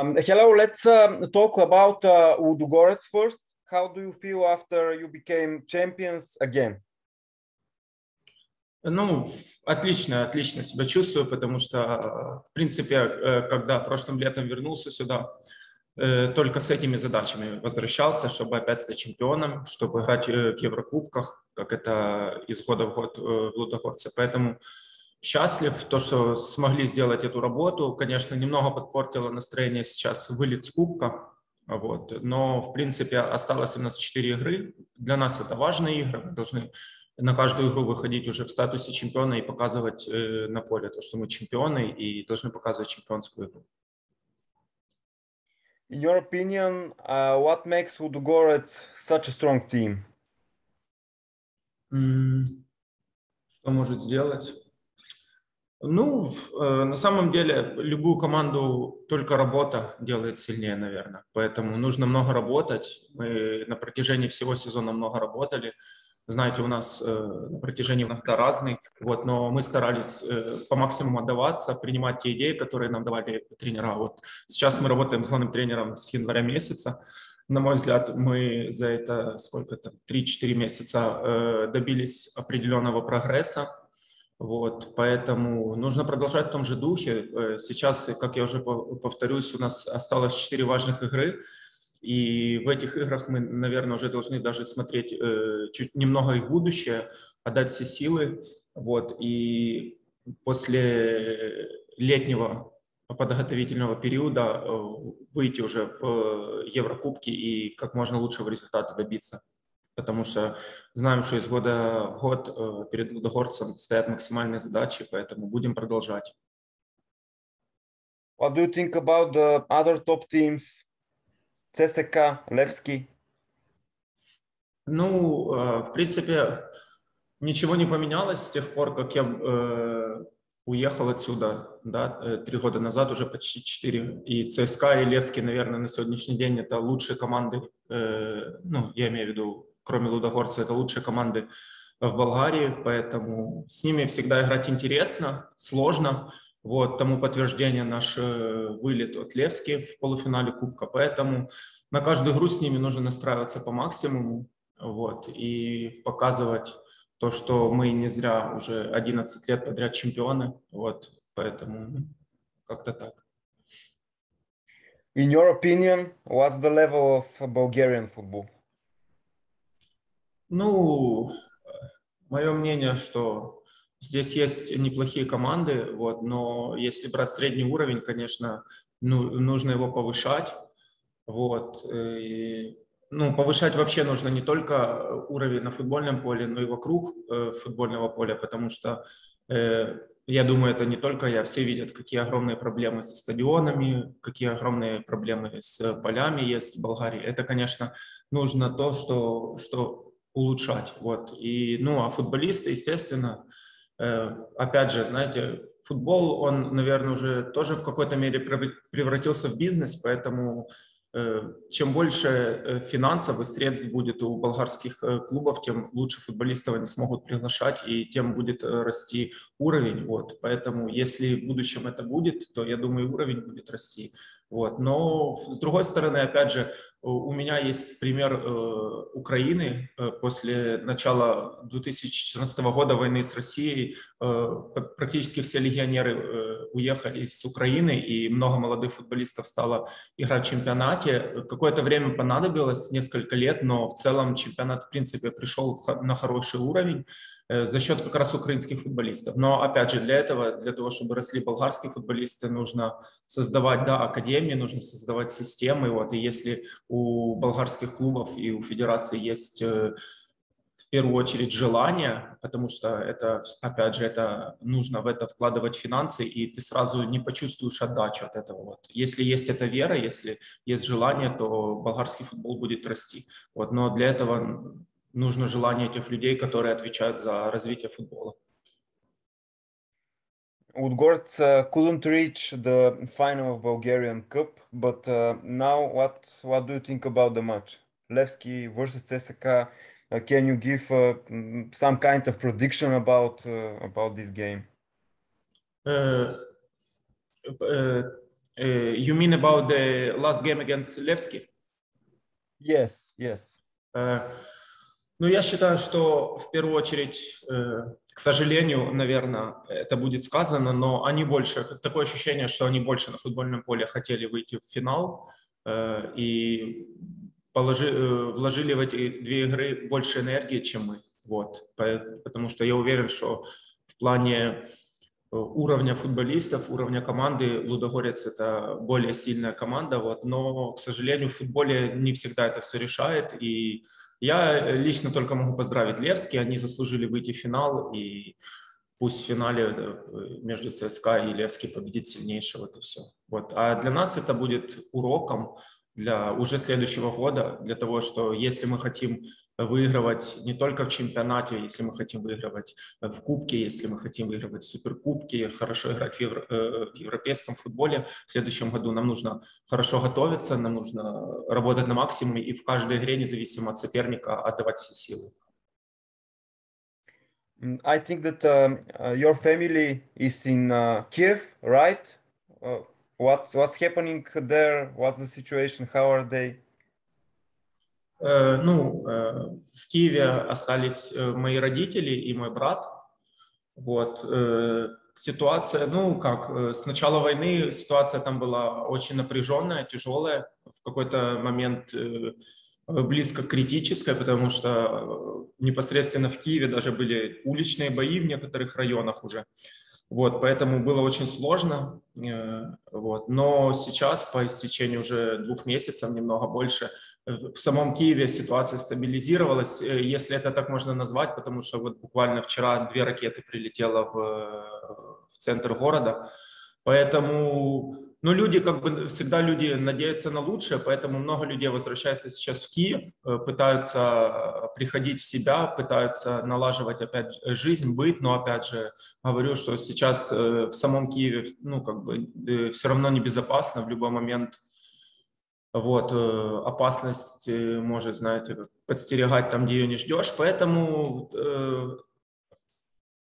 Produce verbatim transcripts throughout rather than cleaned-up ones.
Um, hello, let's uh, talk about uh, Ludogorets first. How do you feel after you became champions again? Ну, отлично, отлично себя чувствую, потому что, в принципе, когда прошлым летом вернулся сюда, только с этими задачами возвращался, чтобы опять стать чемпионом, чтобы играть в Еврокубках, как это из года в год в Лудогорце. Поэтому счастлив, то, что смогли сделать эту работу. Конечно, немного подпортило настроение сейчас вылет с кубка. Вот. Но, в принципе, осталось у нас четыре игры. Для нас это важные игры. Мы должны на каждую игру выходить уже в статусе чемпиона и показывать э, на поле то, что мы чемпионы и должны показывать чемпионскую игру. In your opinion, uh, what makes Ludogorets such a strong team? Mm, что может сделать? Ну, на самом деле, любую команду только работа делает сильнее, наверное. Поэтому нужно много работать. Мы на протяжении всего сезона много работали. Знаете, у нас на протяжении иногда разный. Вот, но мы старались по максимуму отдаваться, принимать те идеи, которые нам давали тренера. Вот сейчас мы работаем с главным тренером с января месяца. На мой взгляд, мы за это сколько-то три-четыре месяца добились определенного прогресса. Вот, поэтому нужно продолжать в том же духе. Сейчас, как я уже повторюсь, у нас осталось четыре важных игры, и в этих играх мы, наверное, уже должны даже смотреть э, чуть немного и будущее, отдать все силы. Вот, и после летнего подготовительного периода выйти уже в Еврокубки и как можно лучшего результата добиться. Потому что знаем, что из года в год перед Ludogoretsом стоят максимальные задачи, поэтому будем продолжать. What do you think about the other top teams? ЦСКА, Levski? Ну, в принципе, ничего не поменялось с тех пор, как я уехал отсюда, да, три года назад, уже почти четыре. И ЦСКА, и Levski, наверное, на сегодняшний день это лучшие команды, ну, я имею в виду, кроме Ludogorets, это лучшие команды в Болгарии, поэтому с ними всегда играть интересно, сложно. Вот тому подтверждение наш вылет от Levski в полуфинале Кубка, поэтому на каждую игру с ними нужно настраиваться по максимуму, вот, и показывать то, что мы не зря уже одиннадцать лет подряд чемпионы, вот, поэтому как-то так. In your opinion, what's the level of Bulgarian football? Ну, мое мнение, что здесь есть неплохие команды, вот, но если брать средний уровень, конечно, ну, нужно его повышать. Вот, и, ну, повышать вообще нужно не только уровень на футбольном поле, но и вокруг э, футбольного поля, потому что, э, я думаю, это не только я, все видят, какие огромные проблемы со стадионами, какие огромные проблемы с полями есть в Болгарии. Это, конечно, нужно то, что, что улучшать. Вот. И, ну, а футболисты, естественно, опять же, знаете, футбол, он, наверное, уже тоже в какой-то мере превратился в бизнес, поэтому чем больше финансов и средств будет у болгарских клубов, тем лучше футболистов они смогут приглашать, и тем будет расти уровень. Вот. Поэтому если в будущем это будет, то, я думаю, уровень будет расти. Вот. Но, с другой стороны, опять же, у меня есть пример э, Украины. После начала две тысячи четырнадцатого года войны с Россией э, практически все легионеры э, уехали из Украины, и много молодых футболистов стало играть в чемпионате. Какое-то время понадобилось, несколько лет, но в целом чемпионат, в принципе, пришел на хороший уровень э, за счет как раз украинских футболистов. Но, опять же, для этого, для того, чтобы росли болгарские футболисты, нужно создавать, да, академию. Нужно создавать системы, вот, и если у болгарских клубов и у федерации есть э, в первую очередь желание, потому что это, опять же, это нужно в это вкладывать финансы, и ты сразу не почувствуешь отдачу от этого. Вот. Если есть эта вера, если есть желание, то болгарский футбол будет расти. Вот. Но для этого нужно желание тех людей, которые отвечают за развитие футбола. Ludogorets uh, couldn't reach the final of Bulgarian Cup, but uh, now what what do you think about the match? Levski versus ЦСКА. Uh, can you give uh, some kind of prediction about uh, about this game? Uh, uh, Uh, you mean about the last game against Levski? Yes, yes. Uh, ну, я считаю, что в первую очередь, uh, к сожалению, наверное, это будет сказано, но они больше, такое ощущение, что они больше на футбольном поле хотели выйти в финал uh, и положи, uh, вложили в эти две игры больше энергии, чем мы. Вот, потому что я уверен, что в плане уровня футболистов, уровня команды Ludogorets — это более сильная команда, вот, но, к сожалению, в футболе не всегда это все решает, и я лично только могу поздравить Левски, они заслужили выйти в финал, и пусть в финале между ЦСКА и Левски победит сильнейшего, это все. Вот. А для нас это будет уроком для уже следующего года, для того, что если мы хотим выигрывать не только в чемпионате, если мы хотим выигрывать в кубке, если мы хотим выигрывать в суперкубке, хорошо играть в, евро, в европейском футболе, в следующем году нам нужно хорошо готовиться, нам нужно работать на максимуме и в каждой игре, независимо от соперника, отдавать все силы. I think that uh, your family is in uh, Kiev, right? Uh, what's, what's happening there? What's the situation? How are they? Ну, в Киеве остались мои родители и мой брат. Вот. Ситуация, ну как, с начала войны ситуация там была очень напряженная, тяжелая, в какой-то момент близко к критической, потому что непосредственно в Киеве даже были уличные бои в некоторых районах уже. Вот, поэтому было очень сложно. Вот. Но сейчас, по истечении уже двух месяцев, немного больше, в самом Киеве ситуация стабилизировалась, если это так можно назвать, потому что вот буквально вчера две ракеты прилетело в, в центр города. Поэтому, ну, люди, как бы, всегда люди надеются на лучшее, поэтому много людей возвращается сейчас в Киев, пытаются приходить в себя, пытаются налаживать опять жизнь, быт, но, опять же, говорю, что сейчас в самом Киеве, ну, как бы, все равно небезопасно, в любой момент. Вот, опасность может, знаете, подстерегать там, где ее не ждешь, поэтому,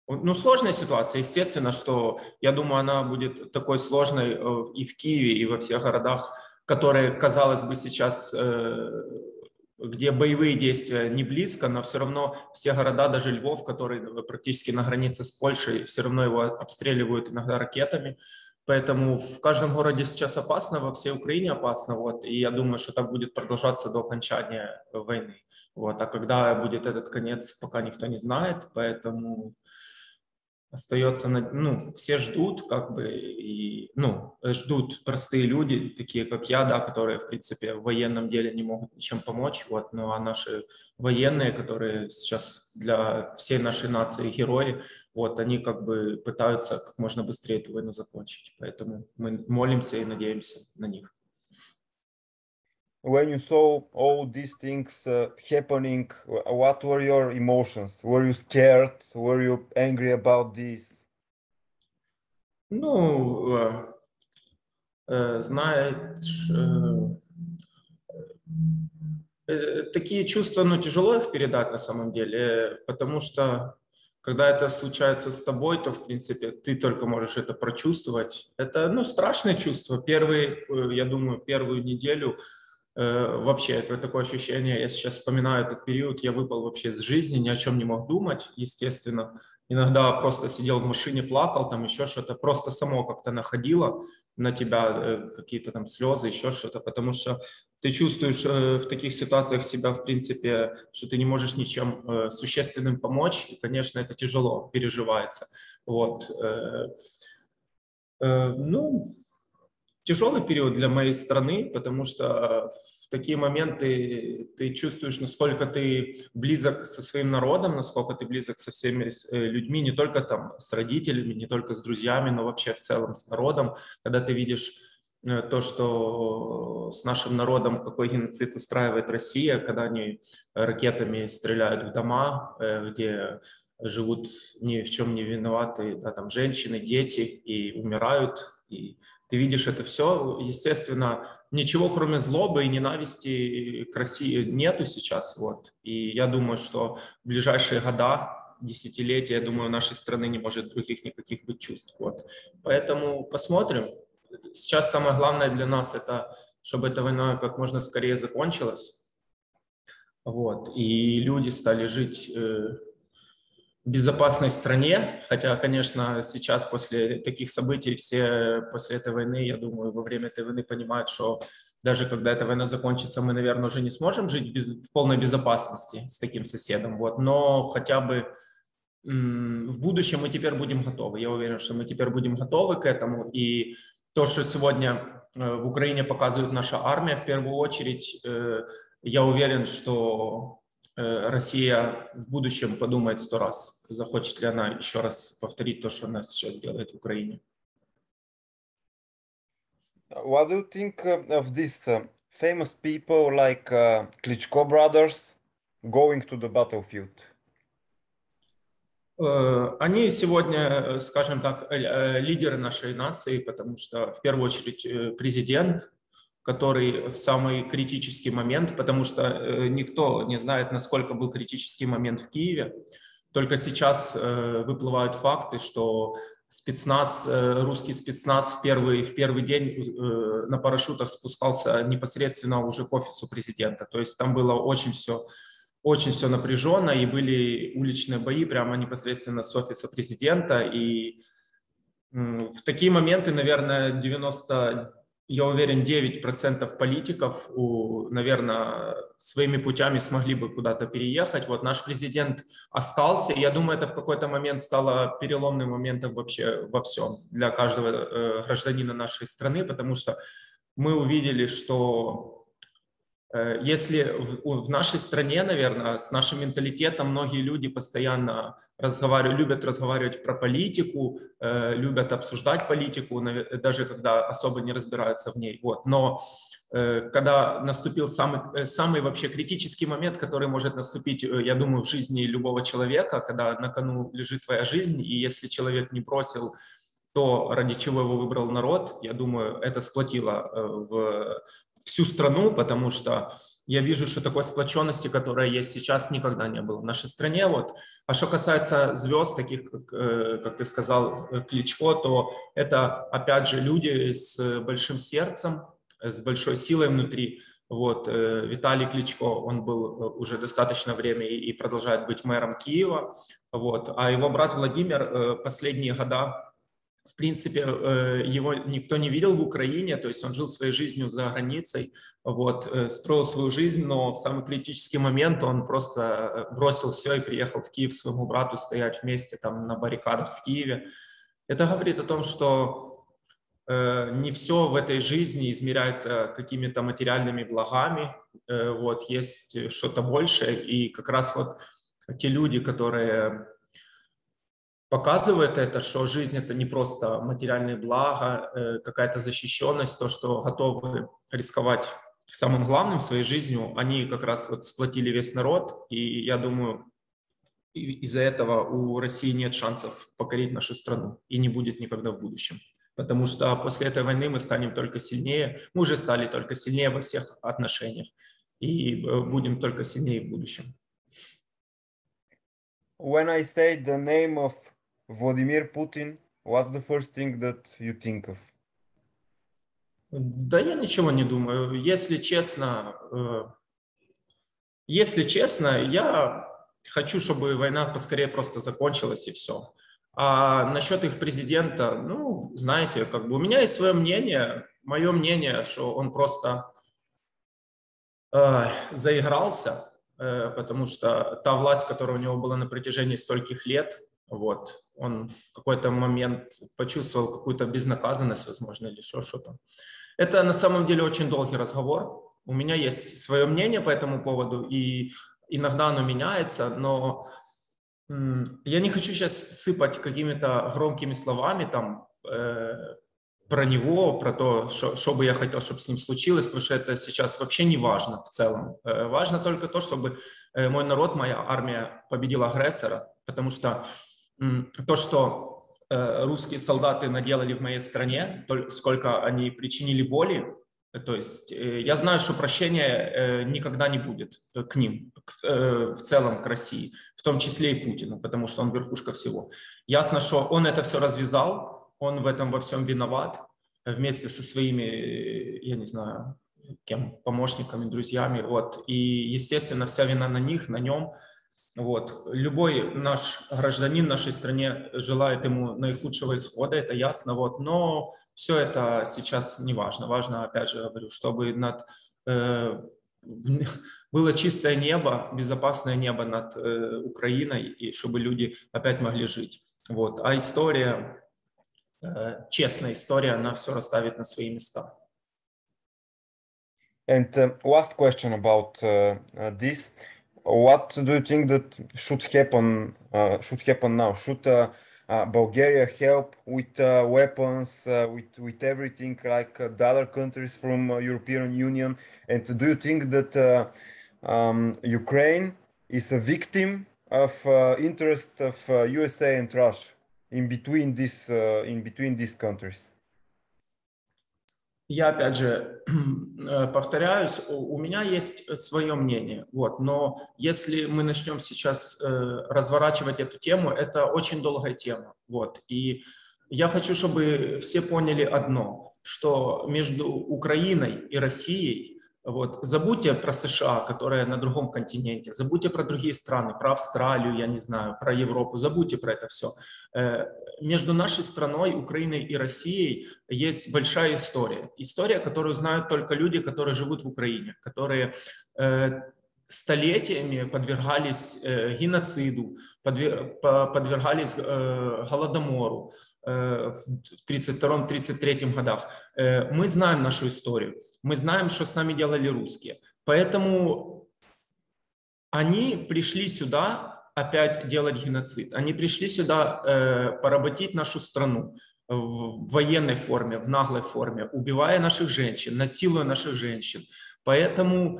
ну, сложная ситуация, естественно, что, я думаю, она будет такой сложной и в Киеве, и во всех городах, которые, казалось бы, сейчас, где боевые действия не близко, но все равно все города, даже Львов, который практически на границе с Польшей, все равно его обстреливают иногда ракетами. Поэтому в каждом городе сейчас опасно, во всей Украине опасно, вот, и я думаю, что так будет продолжаться до окончания войны, вот, а когда будет этот конец, пока никто не знает, поэтому остается, ну, все ждут, как бы, и, ну, ждут простые люди, такие как я, да, которые, в принципе, в военном деле не могут ничем помочь, вот, ну, а наши военные, которые сейчас для всей нашей нации герои, вот, они, как бы, пытаются как можно быстрее эту войну закончить, поэтому мы молимся и надеемся на них. When you saw all these things uh, happening, what were your emotions? Were you scared? Were you angry about this? Ну, э, знаешь, э, э, такие чувства, ну, тяжело их передать на самом деле, потому что когда это случается с тобой, то, в принципе, ты только можешь это прочувствовать. Это, ну, страшное чувство. Первые, я думаю, первую неделю вообще такое ощущение, я сейчас вспоминаю этот период, я выпал вообще из жизни, ни о чем не мог думать, естественно. Иногда просто сидел в машине, плакал, там еще что-то, просто само как-то находило на тебя какие-то там слезы, еще что-то, потому что ты чувствуешь в таких ситуациях себя, в принципе, что ты не можешь ничем существенным помочь, и, конечно, это тяжело переживается. Вот. Ну... Тяжелый период для моей страны, потому что в такие моменты ты чувствуешь, насколько ты близок со своим народом, насколько ты близок со всеми людьми, не только там с родителями, не только с друзьями, но вообще в целом с народом. Когда ты видишь то, что с нашим народом, какой геноцид устраивает Россия, когда они ракетами стреляют в дома, где живут ни в чем не виноваты, да, там женщины, дети и умирают, и ты видишь это все, естественно, ничего кроме злобы и ненависти к России нету сейчас, вот. И я думаю, что в ближайшие года, десятилетия, я думаю, у нашей страны не может других никаких быть чувств, вот. Поэтому посмотрим. сейчас самое главное для нас это, чтобы эта война как можно скорее закончилась. Вот. И люди стали жить э, в безопасной стране, хотя, конечно, сейчас после таких событий все после этой войны, я думаю, во время этой войны понимают, что даже когда эта война закончится, мы, наверное, уже не сможем жить без, в полной безопасности с таким соседом. Вот. Но хотя бы м- в будущем мы теперь будем готовы. Я уверен, что мы теперь будем готовы к этому. И то, что сегодня э, в Украине показывает наша армия, в первую очередь, э, я уверен, что Россия в будущем подумает сто раз, захочет ли она еще раз повторить то, что она сейчас делает в Украине. What do you think of these famous people like Klitschko brothers going to the battlefield? Они сегодня, скажем так, лидеры нашей нации, потому что в первую очередь президент, который в самый критический момент, потому что э, никто не знает, насколько был критический момент в Киеве. Только сейчас э, выплывают факты, что спецназ, э, русский спецназ в первый, в первый день э, на парашютах спускался непосредственно уже к офису президента. То есть там было очень все, очень все напряженно, и были уличные бои прямо непосредственно с офиса президента. И э, в такие моменты, наверное, девяносто... Я уверен, девять процентов политиков, наверное, своими путями смогли бы куда-то переехать. Вот наш президент остался, и я думаю, это в какой-то момент стало переломным моментом вообще во всем для каждого гражданина нашей страны, потому что мы увидели, что если в нашей стране, наверное, с нашим менталитетом многие люди постоянно разговаривают, любят разговаривать про политику, любят обсуждать политику, даже когда особо не разбираются в ней. Вот. Но когда наступил самый, самый вообще критический момент, который может наступить, я думаю, в жизни любого человека, когда на кону лежит твоя жизнь, и если человек не бросил то, ради чего его выбрал народ, я думаю, это сплотило в всю страну, потому что я вижу, что такой сплоченности, которая есть сейчас, никогда не было в нашей стране. Вот. А что касается звезд, таких, как, как ты сказал, Кличко, то это, опять же, люди с большим сердцем, с большой силой внутри. Вот. Виталий Кличко, он был уже достаточно время и продолжает быть мэром Киева. Вот. А его брат Владимир последние года, в принципе, его никто не видел в Украине, то есть он жил своей жизнью за границей, вот, строил свою жизнь, но в самый критический момент он просто бросил все и приехал в Киев своему брату стоять вместе там на баррикадах в Киеве. Это говорит о том, что не все в этой жизни измеряется какими-то материальными благами, вот, есть что-то большее, и как раз вот те люди, которые показывает это, что жизнь – это не просто материальное благо, какая-то защищенность, то, что готовы рисковать самым главным в своей жизнью, они как раз вот сплотили весь народ, и я думаю, из-за этого у России нет шансов покорить нашу страну, и не будет никогда в будущем, потому что после этой войны мы станем только сильнее, мы уже стали только сильнее во всех отношениях, и будем только сильнее в будущем. When I say the name of Владимир Путин, what's the first thing that you think of? Да я ничего не думаю. Если честно, если честно, я хочу, чтобы война поскорее просто закончилась и все. А насчет их президента, ну, знаете, как бы у меня есть свое мнение. Мое мнение, что он просто э, заигрался, э, потому что та власть, которая у него была на протяжении стольких лет, вот, он в какой-то момент почувствовал какую-то безнаказанность, возможно, или еще что-то. Это на самом деле очень долгий разговор. У меня есть свое мнение по этому поводу, и иногда оно меняется, но я не хочу сейчас сыпать какими-то громкими словами там, э, про него, про то, что, что бы я хотел, чтобы с ним случилось, потому что это сейчас вообще не важно в целом. Э, важно только то, чтобы мой народ, моя армия победила агрессора, потому что то, что э, русские солдаты наделали в моей стране, то, сколько они причинили боли, то есть э, я знаю, что прощения э, никогда не будет к ним, к, э, в целом к России, в том числе и Путину, потому что он верхушка всего. Ясно, что он это все развязал, он в этом во всем виноват, вместе со своими, я не знаю, кем, помощниками, друзьями, вот, и, естественно, вся вина на них, на нем, вот, любой наш гражданин в нашей стране желает ему наихудшего исхода, это ясно, вот, но все это сейчас не важно, важно, опять же, говорю, чтобы над, э, было чистое небо, безопасное небо над э, Украиной, и чтобы люди опять могли жить, вот, а история... Честная история, она все расставит на свои места. And uh, last question about uh, this: what do you think that should happen? Uh, should happen now? Should uh, uh, Bulgaria help with uh, weapons, uh, with with everything like uh, the other countries from uh, European Union? And do you think that uh, um, Ukraine is a victim of uh, interest of uh, U S A and Russia? In between this, uh, in between these countries. Я опять же повторяюсь, у, у меня есть свое мнение, вот, но если мы начнем сейчас э, разворачивать эту тему, это очень долгая тема, вот, и я хочу, чтобы все поняли одно, что между Украиной и Россией, вот, забудьте про США, которая на другом континенте, забудьте про другие страны, про Австралию, я не знаю, про Европу, забудьте про это все. Э, между нашей страной, Украиной и Россией есть большая история. История, которую знают только люди, которые живут в Украине, которые э, столетиями подвергались э, геноциду, подвер, по, подвергались э, голодомору э, в тридцать втором — тридцать третьем годах. Э, мы знаем нашу историю. Мы знаем, что с нами делали русские. Поэтому они пришли сюда опять делать геноцид. Они пришли сюда э, поработить нашу страну в военной форме, в наглой форме, убивая наших женщин, насилуя наших женщин. Поэтому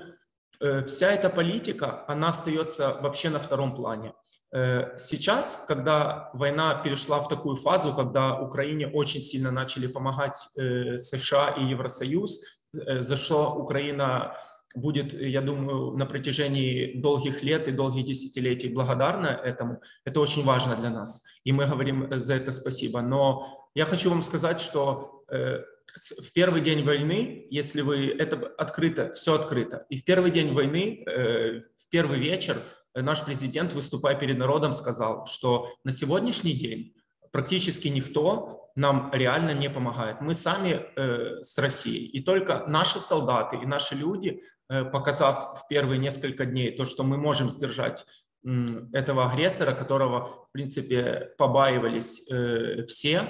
э, вся эта политика, она остается вообще на втором плане. Э, сейчас, когда война перешла в такую фазу, когда Украине очень сильно начали помогать э, США и Евросоюз, за что Украина будет, я думаю, на протяжении долгих лет и долгих десятилетий благодарна этому. Это очень важно для нас, и мы говорим за это спасибо. Но я хочу вам сказать, что э, в первый день войны, если вы... Это открыто, все открыто. И в первый день войны, э, в первый вечер наш президент, выступая перед народом, сказал, что на сегодняшний день практически никто нам реально не помогает. Мы сами э, с Россией. И только наши солдаты и наши люди, э, показав в первые несколько дней то, что мы можем сдержать э, этого агрессора, которого, в принципе, побаивались э, все,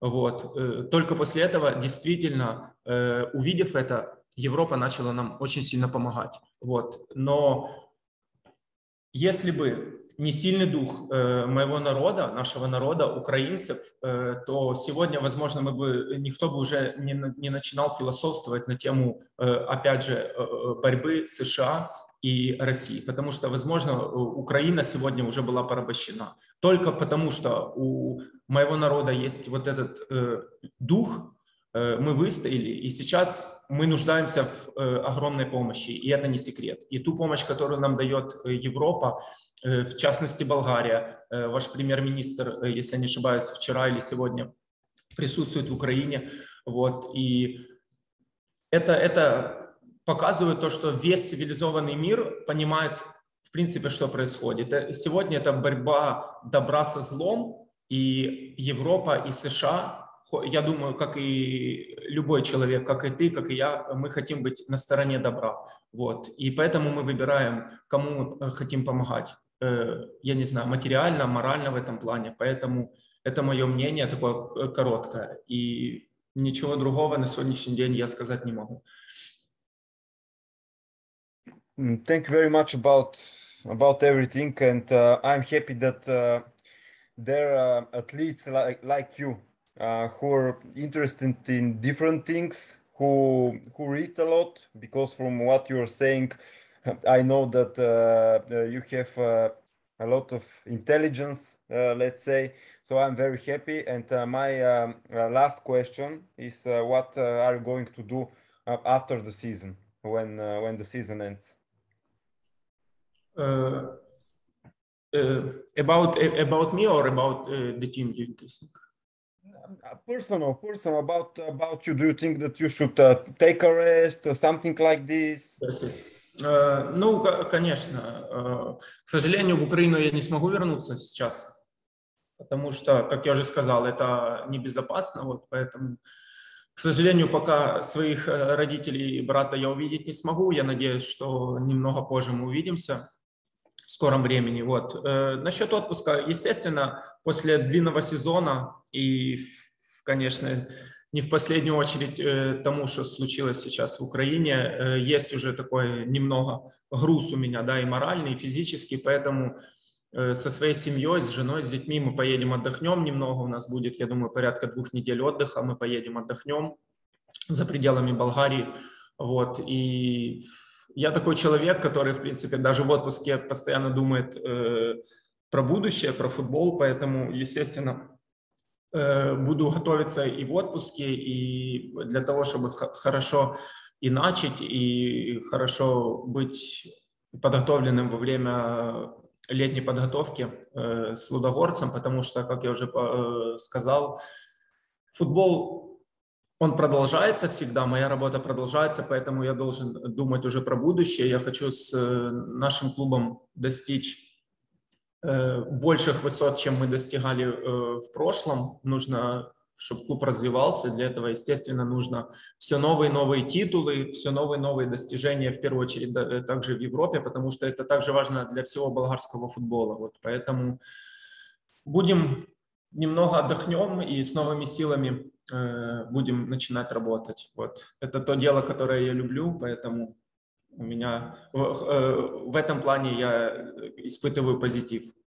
вот, э, только после этого, действительно, э, увидев это, Европа начала нам очень сильно помогать. Вот. Но если бы не сильный дух э, моего народа, нашего народа, украинцев, э, то сегодня, возможно, мы бы, никто бы уже не, не начинал философствовать на тему, э, опять же, э, борьбы США и России. Потому что, возможно, Украина сегодня уже была порабощена. Только потому что у моего народа есть вот этот э, дух, э, мы выстояли, и сейчас мы нуждаемся в э, огромной помощи, и это не секрет. И ту помощь, которую нам дает Европа, в частности, Болгария. Ваш премьер-министр, если я не ошибаюсь, вчера или сегодня присутствует в Украине. Вот. И это, это показывает то, что весь цивилизованный мир понимает, в принципе, что происходит. Сегодня это борьба добра со злом, и Европа, и США, я думаю, как и любой человек, как и ты, как и я, мы хотим быть на стороне добра. Вот. И поэтому мы выбираем, кому мы хотим помогать. Я не знаю, материально, морально в этом плане, поэтому это мое мнение такое короткое, и ничего другого на сегодняшний день я сказать не могу. Thank you very much about, about everything, and uh, I'm happy that uh, there are athletes like, like you uh, who are interested in different things, who, who read a lot, because from what you're saying, I know that uh, you have uh, a lot of intelligence, uh, let's say, so I'm very happy. And uh, my um, uh, last question is uh, what uh, are you going to do uh, after the season, when, uh, when the season ends? Uh, uh, about, about me or about uh, the team? You think? personal, personal about about you. Do you think that you should uh, take a rest or something like this? Uh, ну, конечно. Uh, к сожалению, в Украину я не смогу вернуться сейчас, потому что, как я уже сказал, это небезопасно. Вот поэтому, к сожалению, пока своих родителей и брата я увидеть не смогу. Я надеюсь, что немного позже мы увидимся. В скором времени. Вот. Э, насчет отпуска, естественно, после длинного сезона и, конечно, не в последнюю очередь э, тому, что случилось сейчас в Украине, э, есть уже такой немного груз у меня, да, и моральный, и физический, поэтому э, со своей семьей, с женой, с детьми мы поедем отдохнем немного, у нас будет, я думаю, порядка двух недель отдыха, мы поедем отдохнем за пределами Болгарии, вот, и... Я такой человек, который, в принципе, даже в отпуске постоянно думает э, про будущее, про футбол, поэтому, естественно, э, буду готовиться и в отпуске, и для того, чтобы х- хорошо и начать, и хорошо быть подготовленным во время летней подготовки э, с Лудогорцем, потому что, как я уже э, сказал, футбол... Он продолжается всегда, моя работа продолжается, поэтому я должен думать уже про будущее. Я хочу с нашим клубом достичь э, больших высот, чем мы достигали э, в прошлом. Нужно, чтобы клуб развивался. Для этого, естественно, нужно все новые новые титулы, все новые новые достижения, в первую очередь, да, также в Европе, потому что это также важно для всего болгарского футбола. Вот, поэтому будем немного отдохнем и с новыми силами будем начинать работать. Вот. Это то дело, которое я люблю, поэтому у меня в, в этом плане я испытываю позитив.